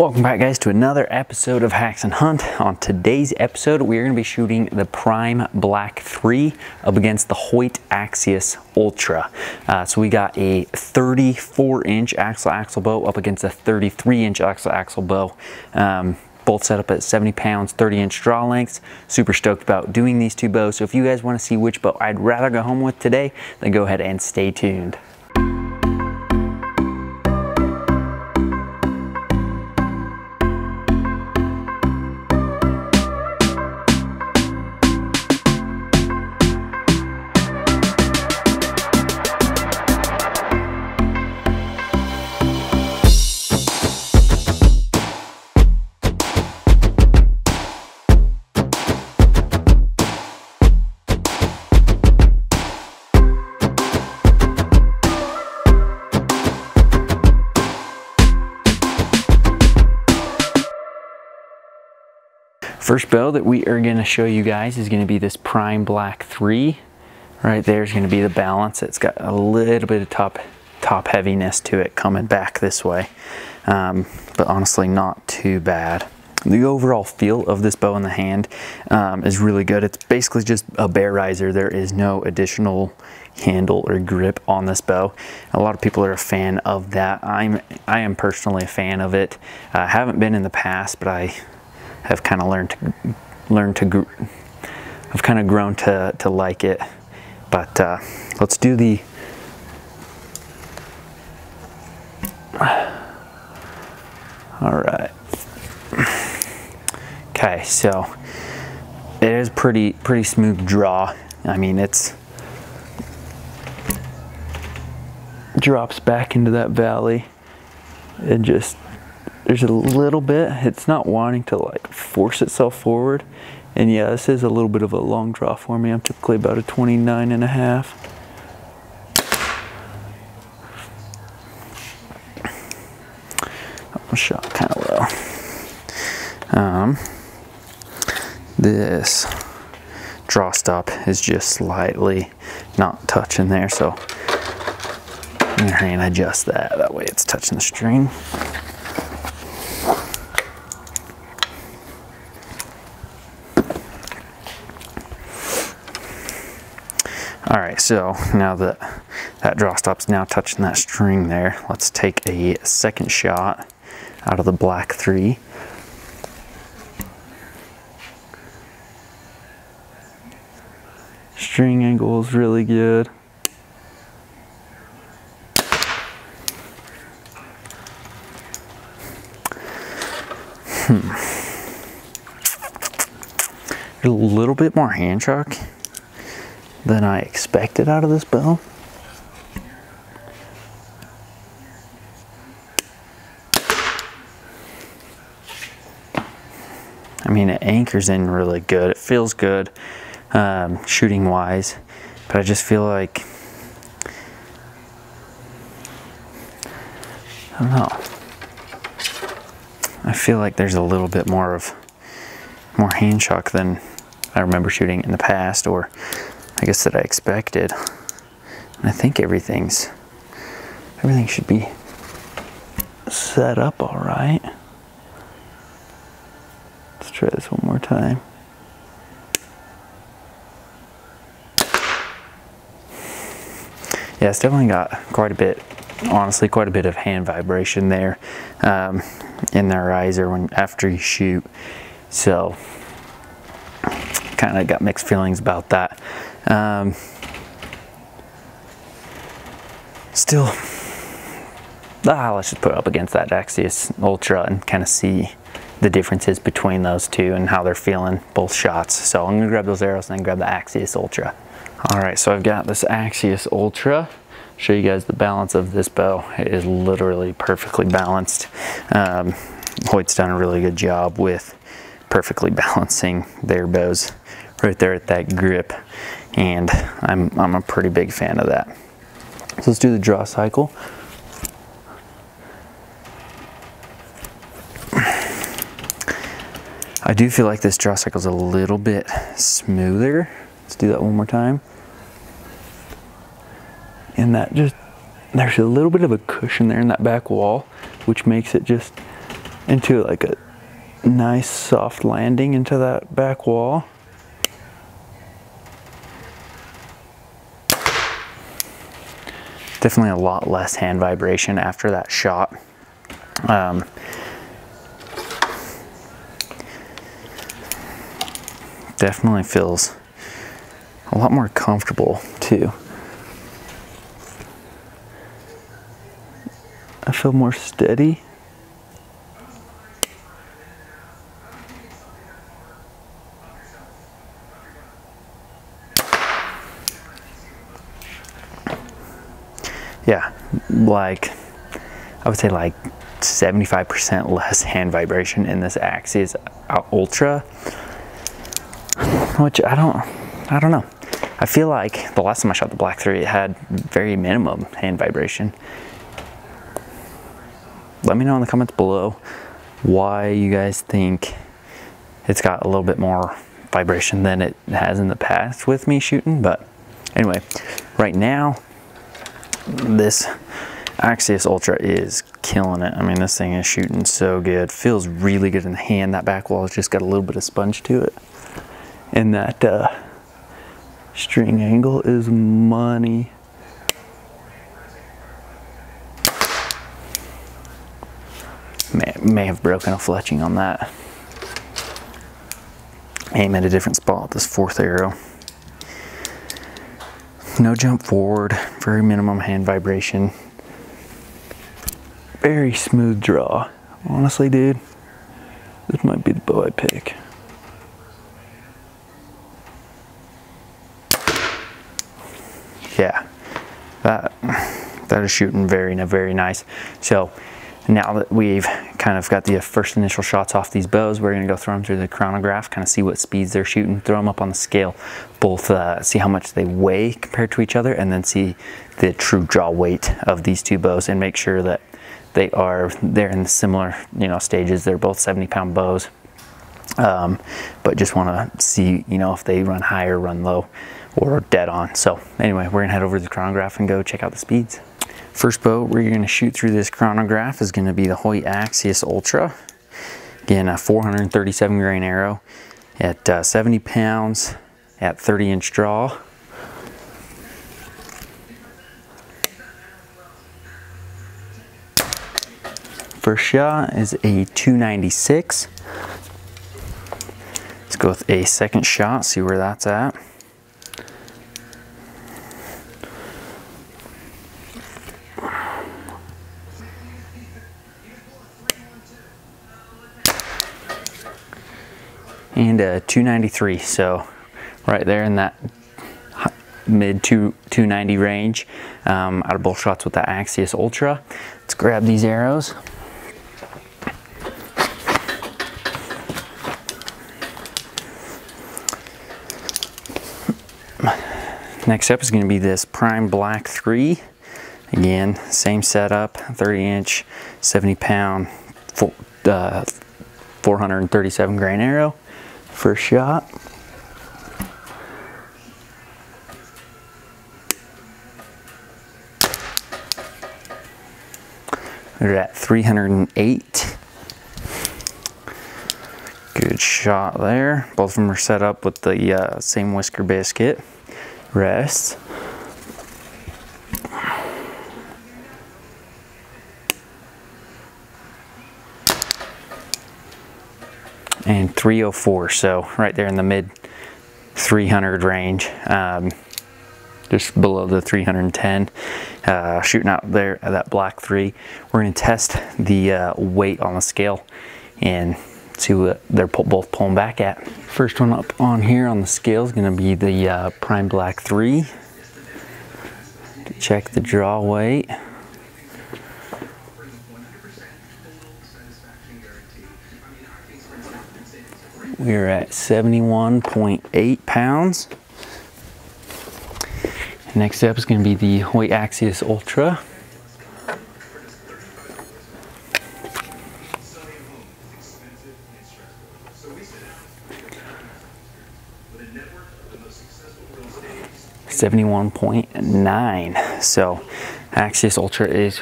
Welcome back, guys, to another episode of Haxen Hunt. On today's episode, we are going to be shooting the Prime Black 3 up against the Hoyt Axius Ultra. So we got a 34-inch axle-axle bow up against a 33-inch axle-axle bow. Both set up at 70 pounds, 30-inch draw lengths. Super stoked about doing these two bows. So if you guys want to see which bow I'd rather go home with today, then go ahead and stay tuned. First bow that we are going to show you guys is going to be this Prime Black 3. Right there is going to be the balance. It's got a little bit of top heaviness to it coming back this way, but honestly not too bad. The overall feel of this bow in the hand is really good. It's basically just a bear riser. There is no additional handle or grip on this bow. A lot of people are a fan of that. I am personally a fan of it. I haven't been in the past, but I've kind of grown to like it. But let's do the all right. Okay, so it is pretty smooth draw. I mean, it's drops back into that valley and just there's a little bit, it's not wanting to like force itself forward. And yeah, this is a little bit of a long draw for me. I'm typically about a 29.5. Oh, shot kind of low. This draw stop is just slightly not touching there. So I'm gonna hand adjust that way it's touching the string. Alright, so now that draw stop's now touching that string there, let's take a second shot out of the Black 3. String angle is really good. A little bit more hand shock than I expected out of this bow. I mean, it anchors in really good. It feels good shooting wise, but I just feel like, I don't know. I feel like there's a little bit more hand shock than I remember shooting in the past, or I guess that I expected. I think everything should be set up all right. Let's try this one more time. Yeah, it's definitely got quite a bit, honestly, quite a bit of hand vibration there in the riser after you shoot. So kind of got mixed feelings about that. Still, let's just put it up against that Axius Ultra and kind of see the differences between those two and how they're feeling both shots. So I'm gonna grab those arrows and then grab the Axius Ultra. All right, so I've got this Axius Ultra. Show you guys the balance of this bow. It is literally perfectly balanced. Hoyt's done a really good job with perfectly balancing their bows right there at that grip, and I'm a pretty big fan of that. So let's do the draw cycle. I do feel like this draw cycle is a little bit smoother. Let's do that one more time. And that just, there's a little bit of a cushion there in that back wall, which makes it just into like a nice soft landing into that back wall. Definitely a lot less hand vibration after that shot. Definitely feels a lot more comfortable too. I feel more steady. Yeah, like I would say like 75% less hand vibration in this Axius Ultra, which I don't know. I feel like the last time I shot the Black 3, it had very minimum hand vibration. Let me know in the comments below why you guys think it's got a little bit more vibration than it has in the past with me shooting. But anyway, right now, this Axius Ultra is killing it. I mean, this thing is shooting so good. Feels really good in the hand. That back wall has just got a little bit of sponge to it. And that string angle is money. May have broken a fletching on that. Aim at a different spot with this fourth arrow. No jump forward, very minimum hand vibration. Very smooth draw. Honestly, dude, this might be the bow I pick. Yeah, that is shooting very nice. So now that we've kind of got the first initial shots off these bows, we're gonna go throw them through the chronograph, kind of see what speeds they're shooting, throw them up on the scale, both see how much they weigh compared to each other, and then see the true draw weight of these two bows and make sure that they're in similar, you know, stages. They're both 70-pound bows, but just wanna see, you know, if they run high or run low or dead on. So anyway, we're gonna head over to the chronograph and go check out the speeds. First bow we're going to shoot through this chronograph is going to be the Hoyt Axius Ultra. Again, a 437 grain arrow at 70 pounds at 30-inch draw. First shot is a 296. Let's go with a second shot, see where that's at. And a 293, so right there in that mid 290 range out of both shots with the Axius Ultra. Let's grab these arrows. Next up is going to be this Prime Black 3. Again, same setup, 30-inch, 70-pound, 437 grain arrow. First shot. We're at 308. Good shot there. Both of them are set up with the same whisker biscuit. Rest. And 304, so right there in the mid 300 range, just below the 310, shooting out there at that Black 3. We're going to test the weight on the scale and see what they're both pulling back at. First one up on here on the scale is going to be the Prime Black 3. To check the draw weight. We're at 71.8 pounds. Next up is going to be the Hoyt Axius Ultra. So 71.9. So Axius Ultra is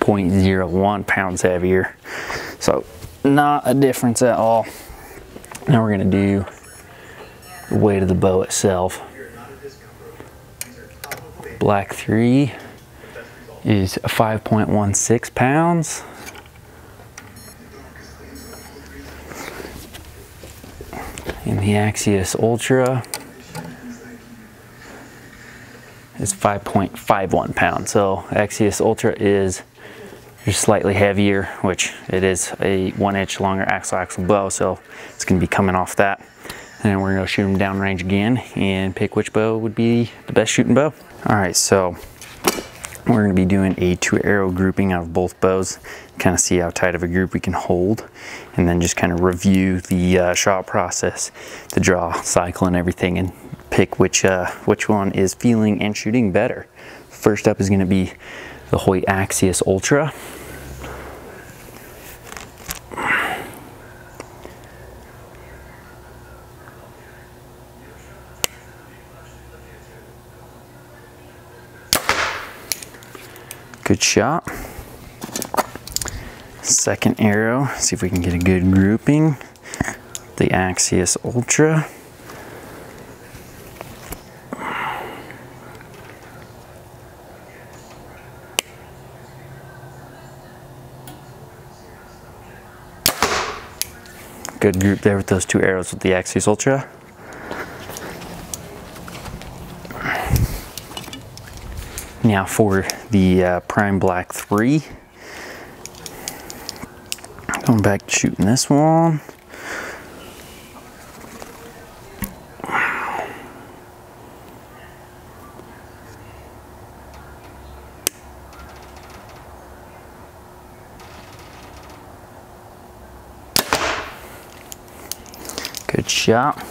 0.01 pounds heavier. So not a difference at all. Now we're gonna do the weight of the bow itself. Black 3 is 5.16 pounds. And the Axius Ultra is 5.51 pounds. So Axius Ultra is just slightly heavier, which it is a 1 inch longer axle-axle bow, so it's gonna be coming off that. And we're gonna shoot them downrange again and pick which bow would be the best shooting bow. All right, so we're gonna be doing a 2-arrow grouping out of both bows, kind of see how tight of a group we can hold, and then just kind of review the shot process, the draw cycle and everything, and pick which one is feeling and shooting better. First up is gonna be the Hoyt Axius Ultra. Good shot. Second arrow, see if we can get a good grouping. The Axius Ultra. Good group there with those 2 arrows with the Axius Ultra. Now for the Prime Black 3. Going back to shooting this one. Good shot.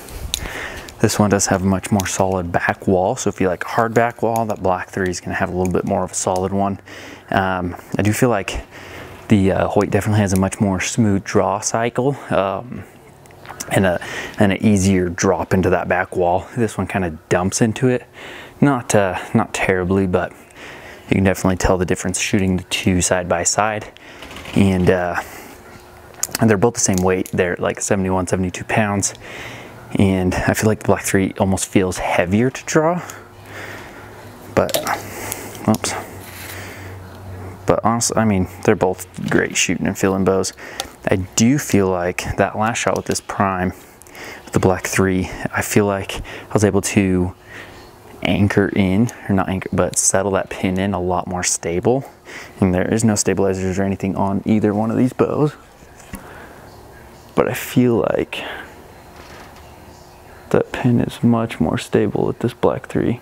This one does have a much more solid back wall, so if you like a hard back wall, that Black 3 is gonna have a little bit more of a solid one. I do feel like the Hoyt definitely has a much more smooth draw cycle and an easier drop into that back wall. This one kind of dumps into it, not terribly, but you can definitely tell the difference shooting the two side by side. And they're both the same weight. They're like 71, 72 pounds. And I feel like the Black 3 almost feels heavier to draw. But, oops. But honestly, I mean, they're both great shooting and feeling bows. I do feel like that last shot with this Prime, with the Black 3, I feel like I was able to anchor in, or not anchor, but settle that pin in a lot more stable. And there is no stabilizers or anything on either one of these bows. But I feel like that pin is much more stable at this Black 3.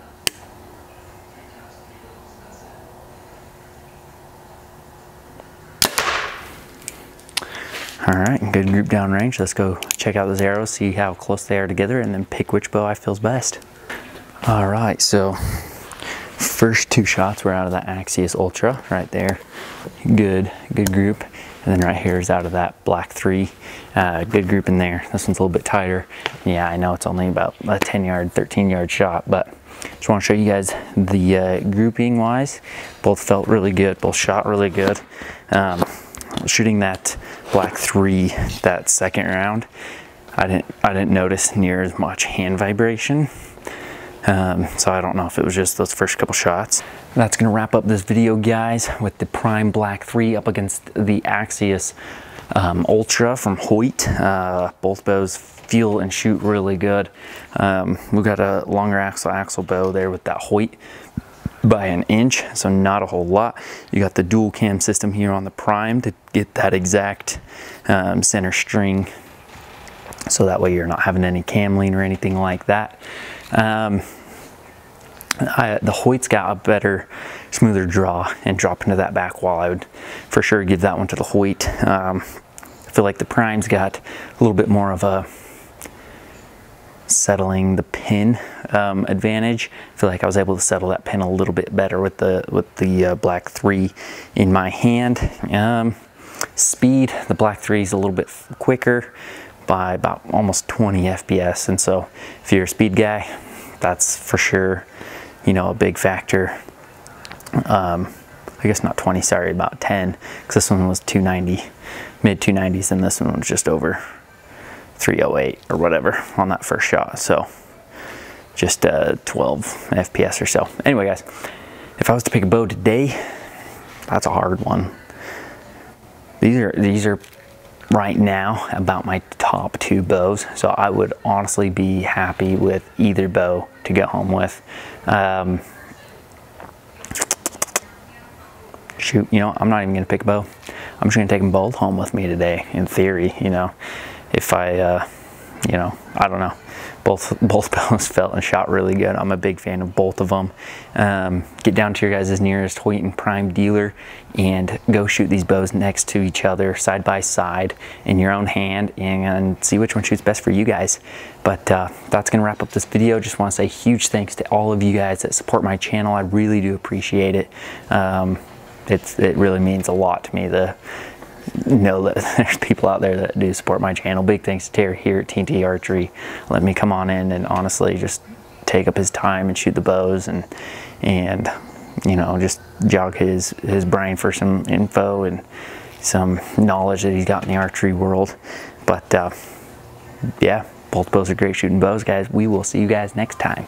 All right, good group down range. Let's go check out those arrows, see how close they are together, and then pick which bow I feels best. All right, so first 2 shots were out of that Axius Ultra right there. Good group. And then right here is out of that Black 3. Good group in there. This one's a little bit tighter. Yeah, I know it's only about a 10-yard, 13-yard shot, but just want to show you guys the grouping-wise. Both felt really good. Both shot really good. Shooting that Black 3 that second round, I didn't notice near as much hand vibration. So I don't know if it was just those first couple shots. That's gonna wrap up this video, guys, with the Prime Black 3 up against the Axius Ultra from Hoyt. Both bows feel and shoot really good. We've got a longer axle-axle bow there with that Hoyt by 1 inch, so not a whole lot. You got the dual cam system here on the Prime to get that exact center string, so that way you're not having any cam lean or anything like that. The Hoyt's got a better, smoother draw and drop into that back wall. I would for sure give that one to the Hoyt. I feel like the Prime's got a little bit more of a settling the pin advantage. I feel like I was able to settle that pin a little bit better with the Black 3 in my hand. Speed, the Black 3 is a little bit quicker, by about almost 20 FPS, and so if you're a speed guy, that's for sure, you know, a big factor. I guess not 20, sorry, about 10, because this one was 290, mid 290s, and this one was just over 308 or whatever on that first shot. So just 12 FPS or so. Anyway, guys, if I was to pick a bow today, that's a hard one. These are right now about my top two bows, so I would honestly be happy with either bow to go home with. Shoot, you know, I'm not even gonna pick a bow. I'm just gonna take them both home with me today, in theory, you know. If I you know, I don't know, both bows felt and shot really good. I'm a big fan of both of them. Get down to your guys' nearest Hoyt and Prime dealer and go shoot these bows next to each other, side by side, in your own hand, and see which one shoots best for you guys. But that's gonna wrap up this video. Just want to say huge thanks to all of you guys that support my channel. I really do appreciate it. It really means a lot to me to know that there's people out there that do support my channel. Big thanks to Terry here at TNT Archery. Let me come on in and honestly just take up his time and shoot the bows, and you know, just jog his brain for some info and some knowledge that he's got in the archery world. But yeah, both bows are great shooting bows, guys. We will see you guys next time.